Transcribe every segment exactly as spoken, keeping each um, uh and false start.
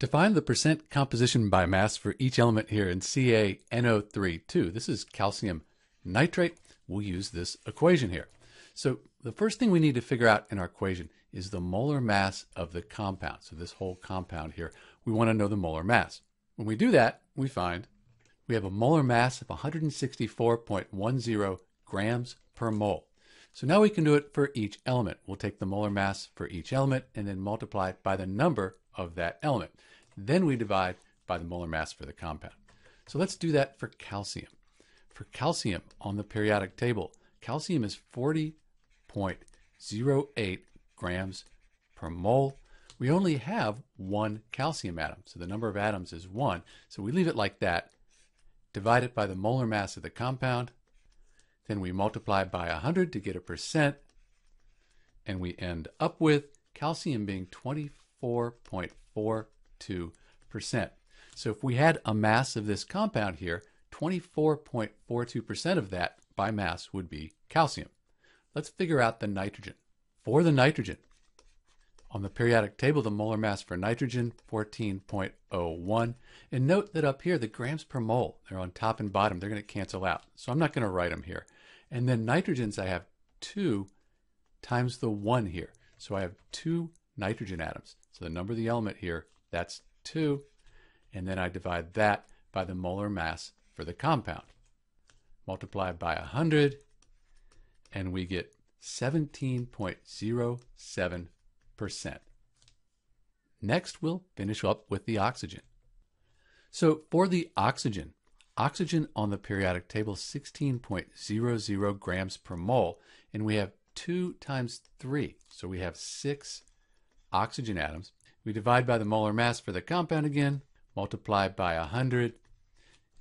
Define the percent composition by mass for each element here in C A N O three two. This is calcium nitrate. We'll use this equation here. So the first thing we need to figure out in our equation is the molar mass of the compound. So this whole compound here, we want to know the molar mass. When we do that, we find we have a molar mass of one hundred sixty-four point one zero grams per mole. So now we can do it for each element. We'll take the molar mass for each element and then multiply it by the number of that element. Then we divide by the molar mass for the compound. So let's do that for calcium. For calcium on the periodic table, calcium is forty point zero eight grams per mole. We only have one calcium atom, so the number of atoms is one. So we leave it like that, divide it by the molar mass of the compound, then we multiply by one hundred to get a percent, and we end up with calcium being twenty-four point four two percent. So if we had a mass of this compound here, twenty-four point four two percent of that by mass would be calcium. Let's figure out the nitrogen. For the nitrogen, on the periodic table, the molar mass for nitrogen, fourteen point zero one. And note that up here, the grams per mole, they're on top and bottom. They're going to cancel out. So I'm not going to write them here. And then nitrogens, I have two times the one here. So I have two nitrogen atoms. So the number of the element here, that's two. And then I divide that by the molar mass for the compound. Multiply by one hundred, and we get seventeen point zero seven percent. Next, we'll finish up with the oxygen. So for the oxygen, oxygen on the periodic table, sixteen point zero zero grams per mole, and we have two times three, so we have six oxygen atoms. We divide by the molar mass for the compound again, multiply by one hundred,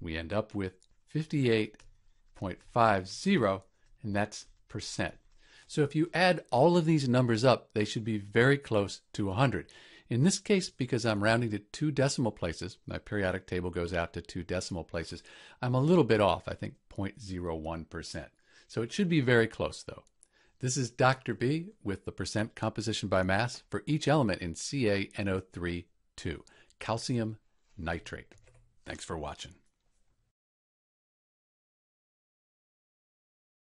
we end up with fifty-eight point five zero, and that's percent. So if you add all of these numbers up, they should be very close to one hundred. In this case, because I'm rounding to two decimal places, my periodic table goes out to two decimal places, I'm a little bit off, I think zero point zero one percent. So it should be very close though. This is Doctor B with the percent composition by mass for each element in C A N O three two, calcium nitrate. Thanks for watching.